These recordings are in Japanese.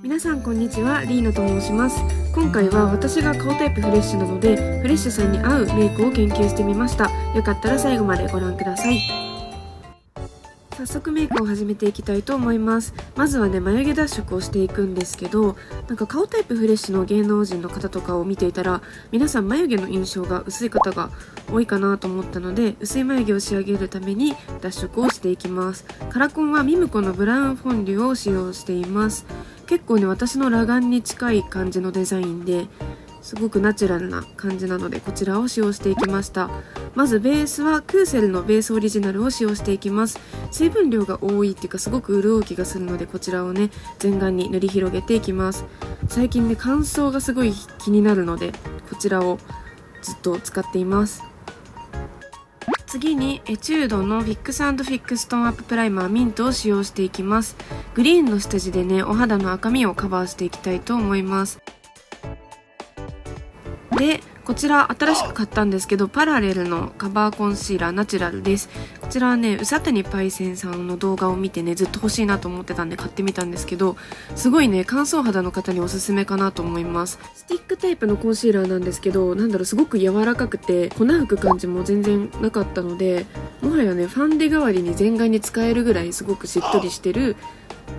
皆さんこんにちは、リーナと申します。今回は私が顔タイプフレッシュなので、フレッシュさんに合うメイクを研究してみました。よかったら最後までご覧ください。早速メイクを始めていきたいと思います。まずはね、眉毛脱色をしていくんですけど、なんか顔タイプフレッシュの芸能人の方とかを見ていたら、皆さん眉毛の印象が薄い方が多いかなと思ったので、薄い眉毛を仕上げるために脱色をしていきます。カラコンはミムコのブラウンフォンデュを使用しています。結構ね、私の裸眼に近い感じのデザインですごくナチュラルな感じなので、こちらを使用していきました。まずベースはクーセルのベースオリジナルを使用していきます。水分量が多いっていうか、すごく潤う気がするので、こちらをね全顔に塗り広げていきます。最近ね、乾燥がすごい気になるので、こちらをずっと使っています。次にエチュードのフィックス&フィックストーンアッププライマーミントを使用していきます。グリーンの下地でね、お肌の赤みをカバーしていきたいと思います。で、こちら新しく買ったんですけど、パラレルのカバーコンシーラーナチュラルです。こちらはね、うさたにパイセンさんの動画を見てね、ずっと欲しいなと思ってたんで買ってみたんですけど、すごいね、乾燥肌の方におすすめかなと思います。スティックタイプのコンシーラーなんですけど、なんだろう、すごく柔らかくて粉吹く感じも全然なかったので、もはやね、ファンデ代わりに全顔に使えるぐらいすごくしっとりしてる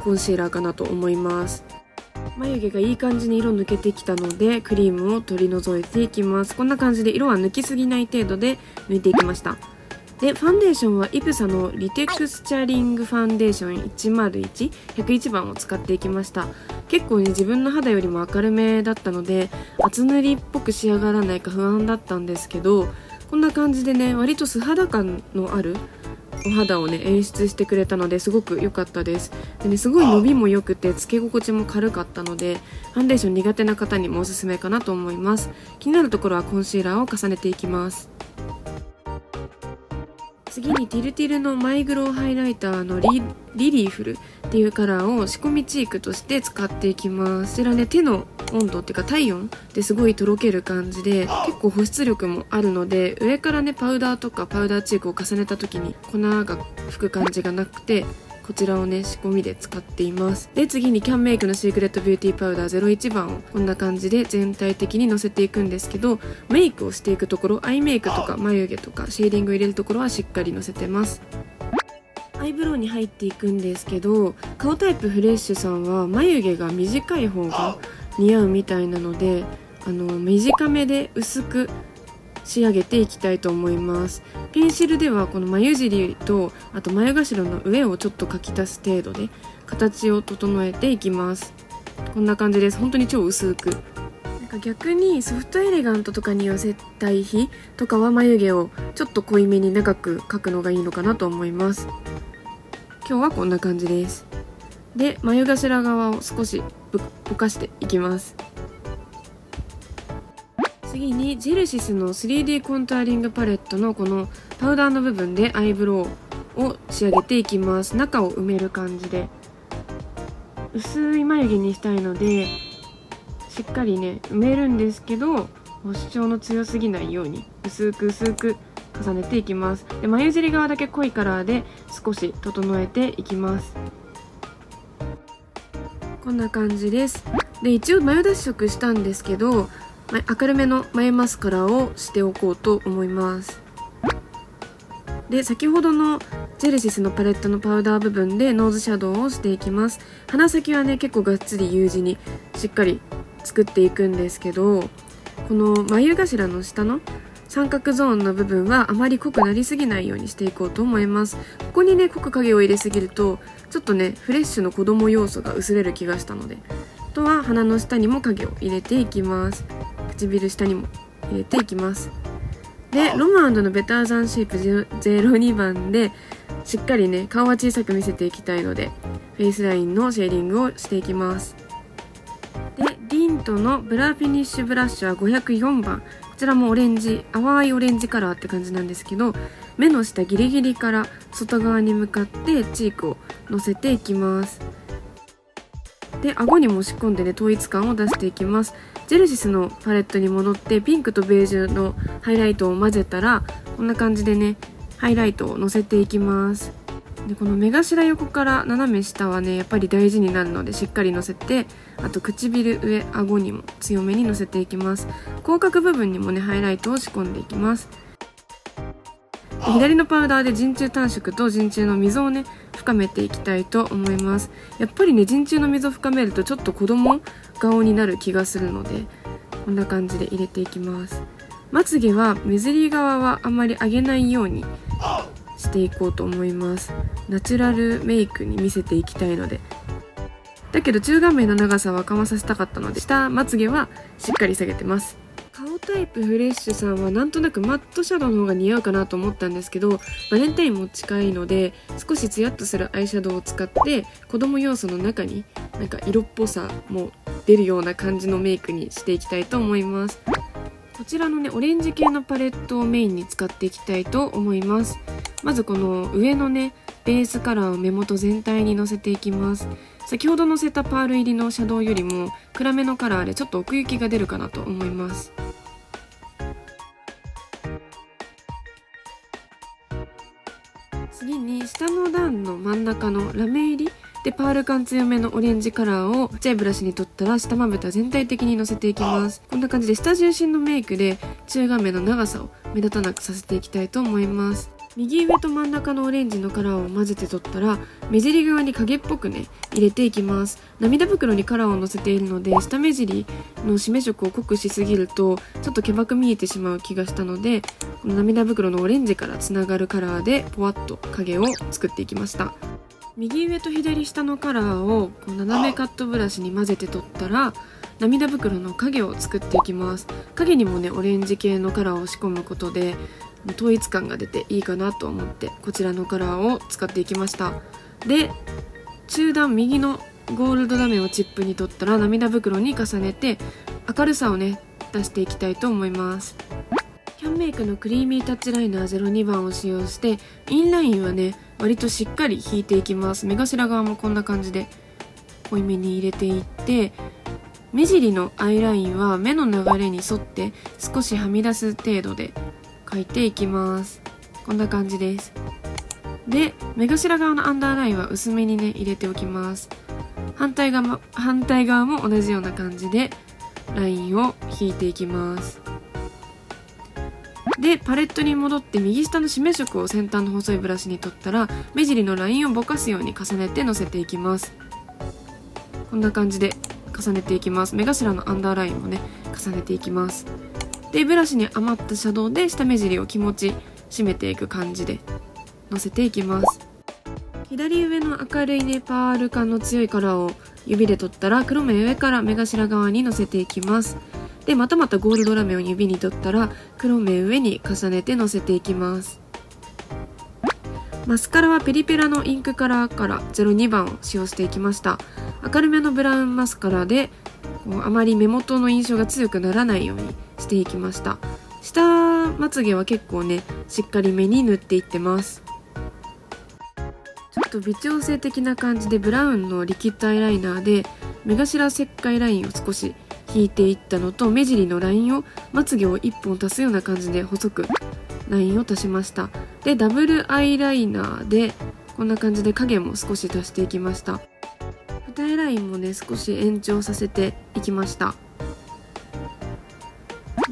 コンシーラーかなと思います。眉毛がいい感じに色抜けてきたので、クリームを取り除いていきます。こんな感じで色は抜きすぎない程度で抜いていきました。で、ファンデーションはイプサのリテクスチャリングファンデーション1011、101番を使っていきました。結構ね、自分の肌よりも明るめだったので、厚塗りっぽく仕上がらないか不安だったんですけど、こんな感じでね、割と素肌感のあるお肌をね演出してくれたので、すごく良かったです。でね、すごい伸びも良くてつけ心地も軽かったので、ファンデーション苦手な方にもおすすめかなと思います。気になるところはコンシーラーを重ねていきます。次にティルティルのマイグローハイライターのリリーフルっていうカラーを仕込みチークとして使っていきます。こちらね、手の温度っていうか体温ですごいとろける感じで、結構保湿力もあるので、上からねパウダーとかパウダーチークを重ねた時に粉が吹く感じがなくて、こちらをね仕込みで使っています。で、次にキャンメイクのシークレットビューティーパウダー01番をこんな感じで全体的にのせていくんですけど、メイクをしていくところ、アイメイクとか眉毛とかシェーディングを入れるところはしっかりのせてます。アイブロウに入っていくんですけど、顔タイプフレッシュさんは眉毛が短い方が似合うみたいなので、短めで薄く仕上げていきたいと思います。ペンシルではこの眉尻と、あと眉頭の上をちょっと描き足す程度で形を整えていきます。こんな感じです。本当に超薄く。逆にソフトエレガントとかに寄せたい日とかは、眉毛をちょっと濃いめに長く描くのがいいのかなと思います。今日はこんな感じです。で、眉頭側を少しぼかしていきます。次にジェルシスの 3D コントゥアリングパレットのこのパウダーの部分でアイブロウを仕上げていきます。中を埋める感じで薄い眉毛にしたいので、しっかりね埋めるんですけど、主張の強すぎないように薄く薄く重ねていきます。で、眉尻側だけ濃いカラーで少し整えていきます。こんな感じです。で、一応眉脱色したんですけど、明るめの眉マスカラをしておこうと思います。で、先ほどのジェルシスのパレットのパウダー部分でノーズシャドウをしていきます。鼻先はね結構がっつり U 字にしっかり作っていくんですけど、この眉頭の下の三角ゾーンの部分はあまり濃くなりすぎないようにしていこうと思います。ここにね濃く影を入れすぎると、ちょっとねフレッシュの子供要素が薄れる気がしたので、あとは鼻の下にも影を入れていきます。唇下にも入れていきます。で、ロム&のベターザンシェイプ02番でしっかりね顔は小さく見せていきたいので、フェイスラインのシェーディングをしていきます。で、ディントのブラフィニッシュブラッシュは504番、こちらもオレンジ、淡いオレンジカラーって感じなんですけど、目の下ギリギリから外側に向かってチークをのせていきます。で、顎にも押し込んでね統一感を出していきます。ジェルシスのパレットに戻って、ピンクとベージュのハイライトを混ぜたら、こんな感じでねハイライトをのせていきます。でこの目頭横から斜め下はねやっぱり大事になるのでしっかりのせて、あと唇、上顎にも強めにのせていきます。口角部分にもねハイライトを仕込んでいきます。左のパウダーで陣中単色と陣中の溝をね深めていきたいと思います。やっぱりね陣中の溝を深めるとちょっと子供顔になる気がするので、こんな感じで入れていきます。まつげは目尻側はあまり上げないようにしていこうと思います。ナチュラルメイクに見せていきたいので、だけど中顔面の長さはかまさせたかったので下まつげはしっかり下げてます。顔タイプフレッシュさんはなんとなくマットシャドウの方が似合うかなと思ったんですけど、バレンタインも近いので少しツヤっとするアイシャドウを使って子供要素の中になんか色っぽさも出るような感じのメイクにしていきたいと思います。こちらのねオレンジ系のパレットをメインに使っていきたいと思います。まずこの上のねベースカラーを目元全体にのせていきます。先ほどのせたパール入りのシャドウよりも暗めのカラーでちょっと奥行きが出るかなと思います。次に下の段の真ん中のラメ入りでパール感強めのオレンジカラーをちっちゃいブラシに取ったら下まぶた全体的にのせていきます。こんな感じで下重心のメイクで中顔面の長さを目立たなくさせていきたいと思います。右上と真ん中のオレンジのカラーを混ぜて取ったら目尻側に影っぽくね入れていきます。涙袋にカラーをのせているので下目尻の締め色を濃くしすぎるとちょっと毛ばく見えてしまう気がしたので、この涙袋のオレンジからつながるカラーでぽわっと影を作っていきました。右上と左下のカラーをこう斜めカットブラシに混ぜて取ったら涙袋の影を作っていきます。影にもねオレンジ系のカラーを仕込むことで統一感が出ていいかなと思ってこちらのカラーを使っていきました。で中段右のゴールドラメをチップに取ったら涙袋に重ねて明るさをね出していきたいと思います。キャンメイクのクリーミータッチライナー02番を使用してインラインはね割としっかり引いていきます。目頭側もこんな感じで濃いめに入れていって、目尻のアイラインは目の流れに沿って少しはみ出す程度で描いていきます。こんな感じです。で目頭側のアンダーラインは薄めにね入れておきます。反対側も同じような感じでラインを引いていきます。でパレットに戻って右下の締め色を先端の細いブラシに取ったら目尻のラインをぼかすように重ねてのせていきます。こんな感じで重ねていきます。目頭のアンダーラインもね重ねていきます。でブラシに余ったシャドウで下目尻を気持ち締めていく感じでのせていきます。左上の明るいねパール感の強いカラーを指で取ったら黒目上から目頭側にのせていきます。でまたゴールドラメを指に取ったら黒目上に重ねてのせていきます。マスカラはペリペラのインクカラーから02番を使用していきました。明るめのブラウンマスカラであまり目元の印象が強くならないようにしていきました。下まつげは結構ねしっかりめに塗っていってます。ちょっと微調整的な感じでブラウンのリキッドアイライナーで目頭石灰ラインを少し引いていったのと目尻のラインをまつげを1本足すような感じで細くラインを足しました。でダブルアイライナーでこんな感じで影も少し足していきました。二重ラインもね少し延長させていきました。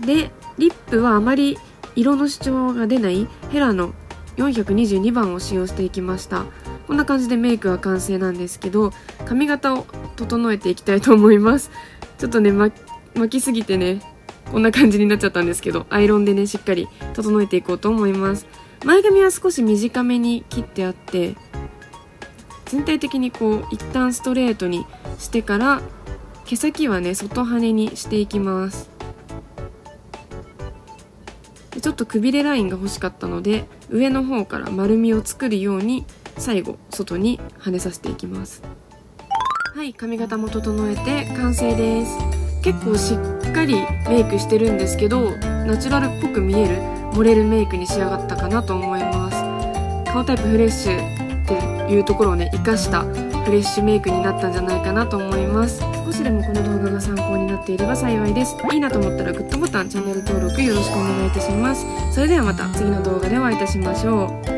でリップはあまり色の主張が出ないヘラの422番を使用していきました。こんな感じでメイクは完成なんですけど、髪型を整えていきたいと思います。ちょっとね巻きすぎてねこんな感じになっちゃったんですけど、アイロンでねしっかり整えていこうと思います。前髪は少し短めに切ってあって全体的にこう一旦ストレートにしてから毛先はね外跳ねにしていきます。でちょっとくびれラインが欲しかったので上の方から丸みを作るように最後外に跳ねさせていきます。はい、髪型も整えて完成です。結構しっかりメイクしてるんですけどナチュラルっぽく見える盛れるメイクに仕上がったかなと思います。顔タイプフレッシュっていうところをね生かしたフレッシュメイクになったんじゃないかなと思います。少しでもこの動画が参考になっていれば幸いです。いいなと思ったらグッドボタン、チャンネル登録よろしくお願いいたします。それではまた次の動画でお会いいたしましょう。